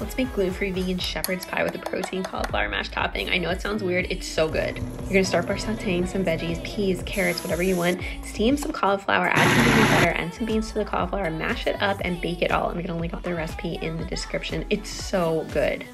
Let's make gluten-free vegan shepherd's pie with a protein cauliflower mash topping. I know it sounds weird, it's so good. You're gonna start by sauteing some veggies, peas, carrots, whatever you want. Steam some cauliflower, add some vegan butter and some beans to the cauliflower, mash it up and bake it all. I'm gonna link up the recipe in the description. It's so good.